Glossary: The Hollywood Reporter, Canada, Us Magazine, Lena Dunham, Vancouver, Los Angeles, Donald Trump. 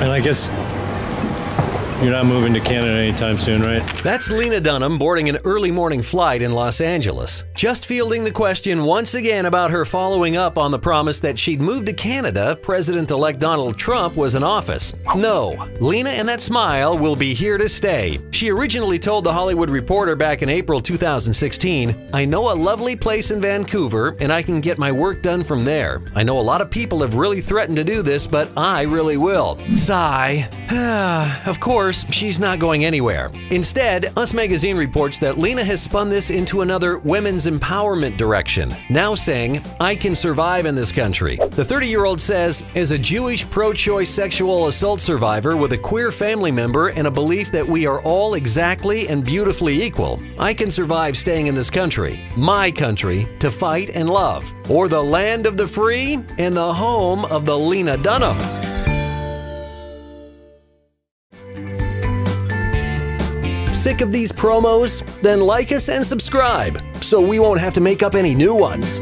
And I guess you're not moving to Canada anytime soon, right? That's Lena Dunham boarding an early morning flight in Los Angeles, just fielding the question once again about her following up on the promise that she'd move to Canada if President-elect Donald Trump was in office. No, Lena and that smile will be here to stay. She originally told The Hollywood Reporter back in April 2016, "I know a lovely place in Vancouver and I can get my work done from there. I know a lot of people have really threatened to do this, but I really will." Sigh. Of course, she's not going anywhere. Instead, Us Magazine reports that Lena has spun this into another women's empowerment direction, now saying, "I can survive in this country." The 30-year-old says, "As a Jewish pro-choice sexual assault survivor with a queer family member and a belief that we are all exactly and beautifully equal, I can survive staying in this country, my country, to fight and love, or the land of the free and the home of the Lena Dunham." Sick of these promos? Then like us and subscribe so we won't have to make up any new ones.